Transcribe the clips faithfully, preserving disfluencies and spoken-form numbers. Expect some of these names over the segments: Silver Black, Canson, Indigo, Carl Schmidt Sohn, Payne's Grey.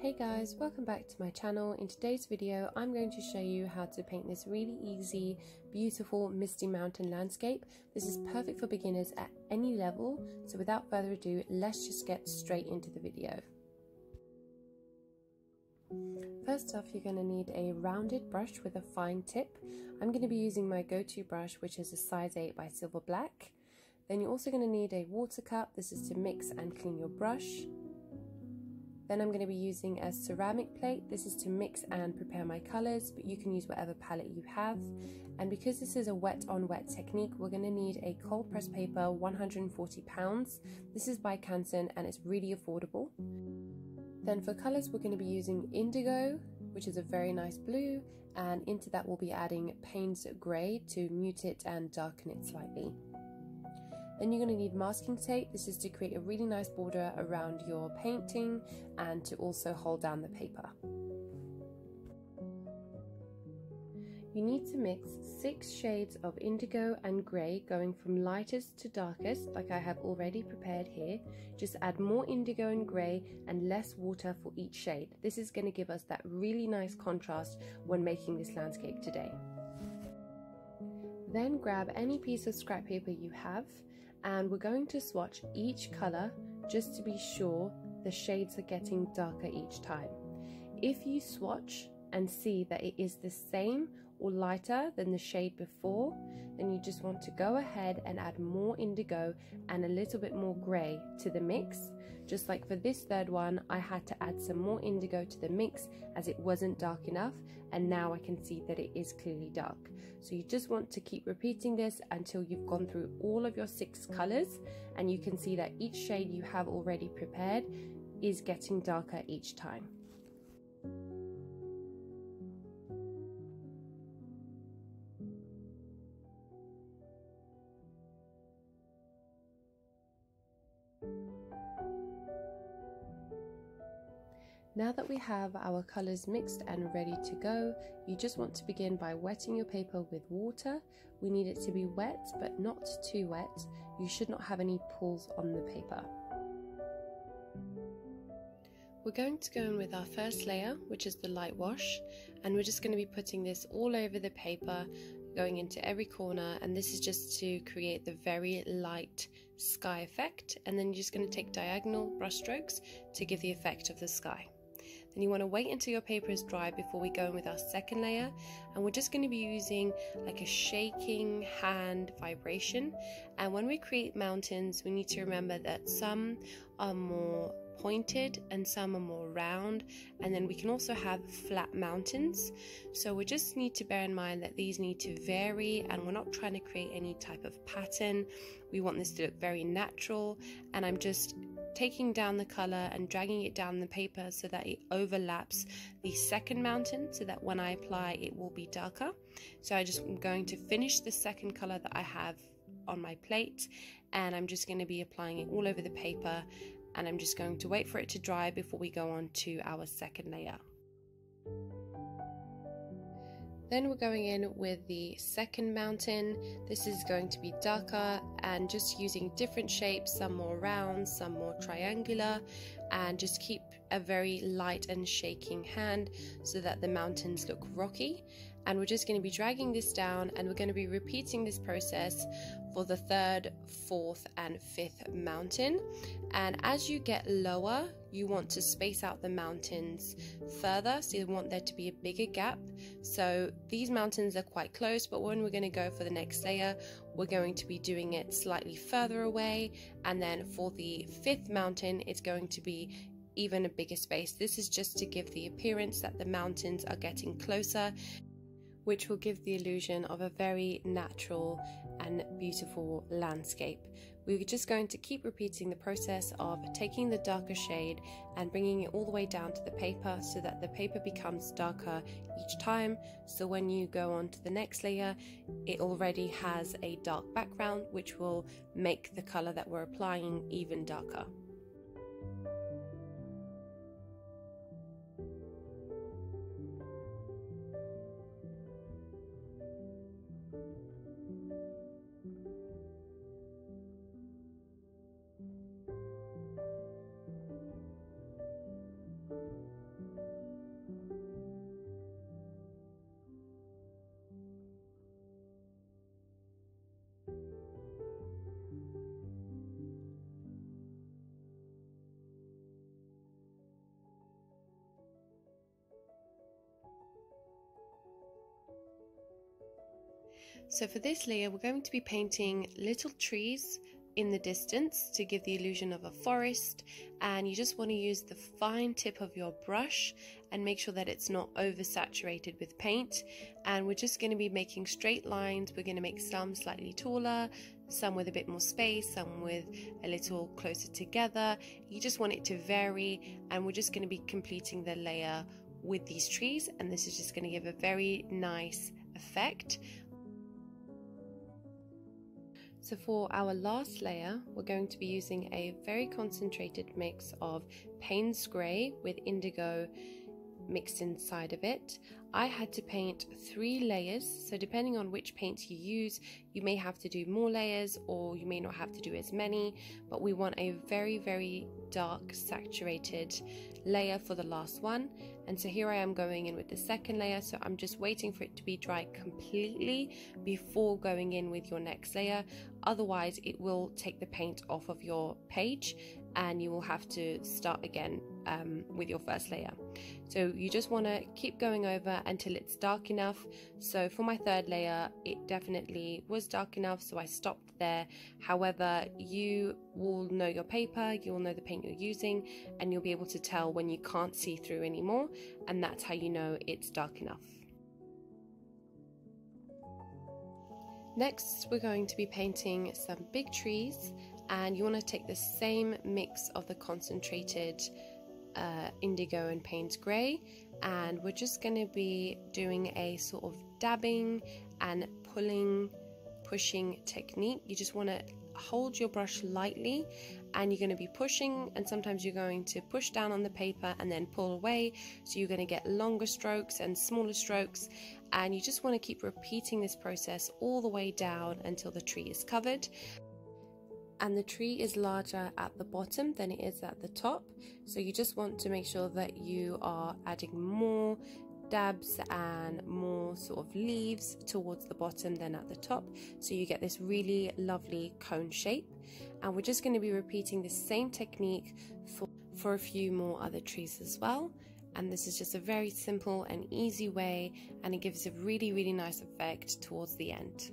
Hey guys, welcome back to my channel. In today's video I'm going to show you how to paint this really easy, beautiful misty mountain landscape. This is perfect for beginners at any level, so without further ado, let's just get straight into the video. First off, you're going to need a rounded brush with a fine tip. I'm going to be using my go-to brush, which is a size eight by Silver Black. Then you're also going to need a water cup. This is to mix and clean your brush. Then I'm going to be using a ceramic plate. This is to mix and prepare my colours, but you can use whatever palette you have. And because this is a wet on wet technique, we're going to need a cold press paper, one hundred and forty pounds. This is by Canson and it's really affordable. Then for colours, we're going to be using Indigo, which is a very nice blue, and into that we'll be adding Payne's Grey to mute it and darken it slightly. Then you're going to need masking tape. This is to create a really nice border around your painting and to also hold down the paper. You need to mix six shades of indigo and grey, going from lightest to darkest, like I have already prepared here. Just add more indigo and grey and less water for each shade. This is going to give us that really nice contrast when making this landscape today. Then grab any piece of scrap paper you have, and we're going to swatch each colour just to be sure the shades are getting darker each time. If you swatch and see that it is the same or lighter than the shade before, then you just want to go ahead and add more indigo and a little bit more grey to the mix. Just like for this third one, I had to add some more indigo to the mix as it wasn't dark enough, and now I can see that it is clearly dark. So you just want to keep repeating this until you've gone through all of your six colours and you can see that each shade you have already prepared is getting darker each time. Now that we have our colours mixed and ready to go, you just want to begin by wetting your paper with water. We need it to be wet, but not too wet. You should not have any pools on the paper. We're going to go in with our first layer, which is the light wash, and we're just going to be putting this all over the paper, going into every corner, and this is just to create the very light sky effect. And then you're just going to take diagonal brush strokes to give the effect of the sky. Then you want to wait until your paper is dry before we go in with our second layer, and we're just going to be using like a shaking hand vibration. And when we create mountains, we need to remember that some are more pointed and some are more round, and then we can also have flat mountains. So we just need to bear in mind that these need to vary, and we're not trying to create any type of pattern. We want this to look very natural, and I'm just taking down the colour and dragging it down the paper so that it overlaps the second mountain, so that when I apply it will be darker. So I just am going to finish the second colour that I have on my plate, and I'm just going to be applying it all over the paper, and I'm just going to wait for it to dry before we go on to our second layer. Then we're going in with the second mountain. This is going to be darker and just using different shapes, some more round, some more triangular, and just keep a very light and shaking hand so that the mountains look rocky. And we're just going to be dragging this down, and we're going to be repeating this process for the third, fourth and fifth mountain. And as you get lower, you want to space out the mountains further, so you want there to be a bigger gap. So these mountains are quite close, but when we're going to go for the next layer, we're going to be doing it slightly further away, and then for the fifth mountain it's going to be even a bigger space. This is just to give the appearance that the mountains are getting closer, which will give the illusion of a very natural and beautiful landscape. We're just going to keep repeating the process of taking the darker shade and bringing it all the way down to the paper so that the paper becomes darker each time. So when you go on to the next layer, it already has a dark background, which will make the color that we're applying even darker. So for this layer, we're going to be painting little trees in the distance to give the illusion of a forest, and you just want to use the fine tip of your brush and make sure that it's not oversaturated with paint. And we're just going to be making straight lines. We're going to make some slightly taller, some with a bit more space, some with a little closer together. You just want it to vary, and we're just going to be completing the layer with these trees, and this is just going to give a very nice effect. So for our last layer, we're going to be using a very concentrated mix of Payne's Grey with Indigo mixed inside of it. I had to paint three layers, so depending on which paints you use, you may have to do more layers or you may not have to do as many, but we want a very, very dark saturated layer for the last one. And so here I am going in with the second layer, so I'm just waiting for it to be dry completely before going in with your next layer. Otherwise it will take the paint off of your page and you will have to start again um, with your first layer. So you just want to keep going over until it's dark enough. So for my third layer, it definitely was dark enough, so I stopped there. However, you will know your paper, you will know the paint you're using, and you'll be able to tell when you can't see through anymore, and that's how you know it's dark enough. Next, we're going to be painting some big trees, and you want to take the same mix of the concentrated uh, Indigo and Payne's Grey, and we're just going to be doing a sort of dabbing and pulling, pushing technique. You just want to hold your brush lightly, and you're going to be pushing, and sometimes you're going to push down on the paper and then pull away, so you're going to get longer strokes and smaller strokes, and you just want to keep repeating this process all the way down until the tree is covered. And the tree is larger at the bottom than it is at the top, so you just want to make sure that you are adding more dabs and more sort of leaves towards the bottom than at the top, so you get this really lovely cone shape. And we're just going to be repeating the same technique for, for a few more other trees as well. And this is just a very simple and easy way, and it gives a really, really nice effect towards the end.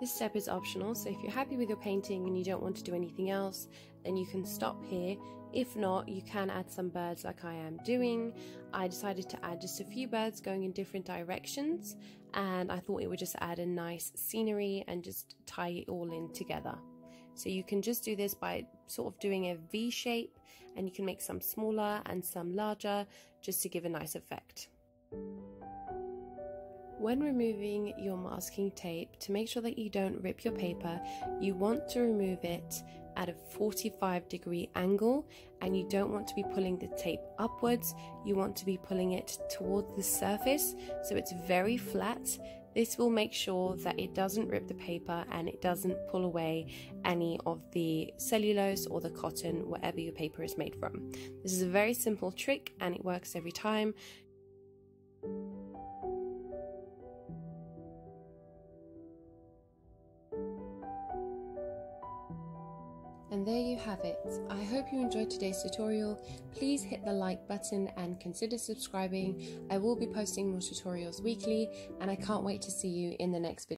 This step is optional, so if you're happy with your painting and you don't want to do anything else, then you can stop here. If not, you can add some birds like I am doing. I decided to add just a few birds going in different directions, and I thought it would just add a nice scenery and just tie it all in together. So you can just do this by sort of doing a V shape, and you can make some smaller and some larger just to give a nice effect. When removing your masking tape, to make sure that you don't rip your paper, you want to remove it at a forty-five degree angle, and you don't want to be pulling the tape upwards, you want to be pulling it towards the surface so it's very flat. This will make sure that it doesn't rip the paper and it doesn't pull away any of the cellulose or the cotton, whatever your paper is made from. This is a very simple trick and it works every time. And there you have it. I hope you enjoyed today's tutorial. Please hit the like button and consider subscribing. I will be posting more tutorials weekly, and I can't wait to see you in the next video.